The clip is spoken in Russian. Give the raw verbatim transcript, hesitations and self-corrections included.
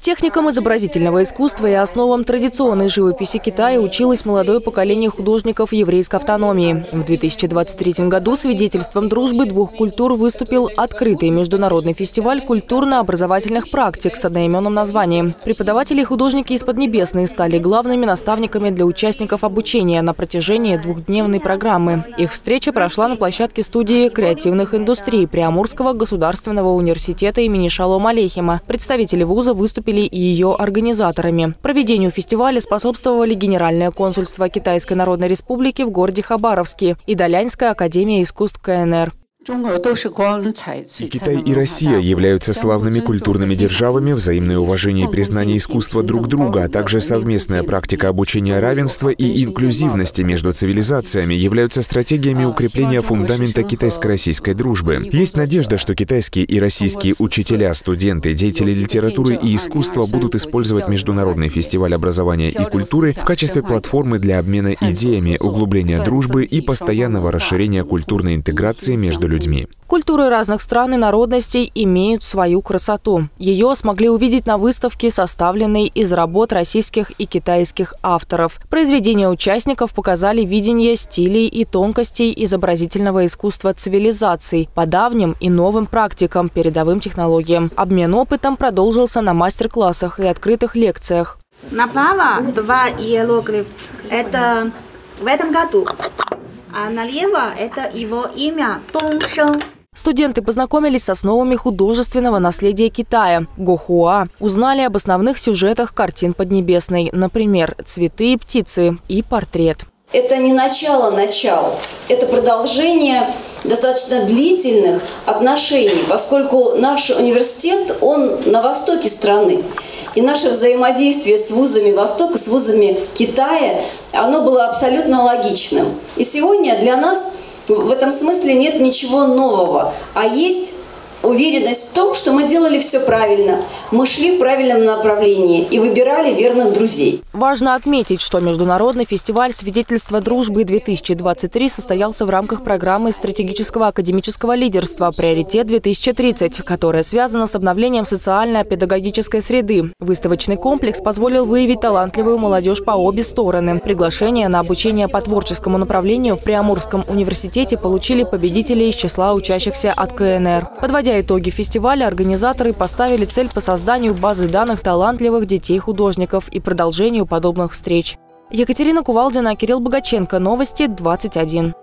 Техникам изобразительного искусства и основам традиционной живописи Китая училось молодое поколение художников Еврейской автономии. В две тысячи двадцать третьем году свидетельством дружбы двух культур выступил открытый международный фестиваль культурно-образовательных практик с одноименным названием. Преподаватели и художники из Поднебесной стали главными наставниками для участников обучения на протяжении двухдневной программы. Их встреча прошла на площадке студии креативных индустрий Приамурского государственного университета имени Шало Малехима. Представители вуза выступили и ее организаторами. Проведению фестиваля способствовали Генеральное консульство Китайской Народной Республики в городе Хабаровске и Даляньская академия искусств КНР. И Китай, и Россия являются славными культурными державами, взаимное уважение и признание искусства друг друга, а также совместная практика обучения равенства и инклюзивности между цивилизациями являются стратегиями укрепления фундамента китайско-российской дружбы. Есть надежда, что китайские и российские учителя, студенты, деятели литературы и искусства будут использовать Международный фестиваль образования и культуры в качестве платформы для обмена идеями, углубления дружбы и постоянного расширения культурной интеграции между людьми. Культуры разных стран и народностей имеют свою красоту. Ее смогли увидеть на выставке, составленной из работ российских и китайских авторов. Произведения участников показали видение стилей и тонкостей изобразительного искусства цивилизаций по давним и новым практикам, передовым технологиям. Обмен опытом продолжился на мастер-классах и открытых лекциях. Направо два иероглифа. Это в этом году. А налево – это его имя Тонг Шэн. Студенты познакомились с основами художественного наследия Китая – Гохуа. Узнали об основных сюжетах картин Поднебесной, например, «Цветы и птицы» и «Портрет». Это не начало начала, это продолжение достаточно длительных отношений, поскольку наш университет, он на востоке страны. И наше взаимодействие с вузами Востока, с вузами Китая, оно было абсолютно логичным. И сегодня для нас в этом смысле нет ничего нового, а есть уверенность в том, что мы делали все правильно, мы шли в правильном направлении и выбирали верных друзей. Важно отметить, что Международный фестиваль «Свидетельство дружбы две тысячи двадцать три» состоялся в рамках программы стратегического академического лидерства «Приоритет две тысячи тридцать», которая связана с обновлением социально-педагогической среды. Выставочный комплекс позволил выявить талантливую молодежь по обе стороны. Приглашение на обучение по творческому направлению в Приамурском университете получили победители из числа учащихся от КНР. Подводя итоги фестиваля, организаторы поставили цель по созданию базы данных талантливых детей-художников и продолжению подобных встреч. Екатерина Кувалдина, Кирилл Богаченко. Новости двадцать один.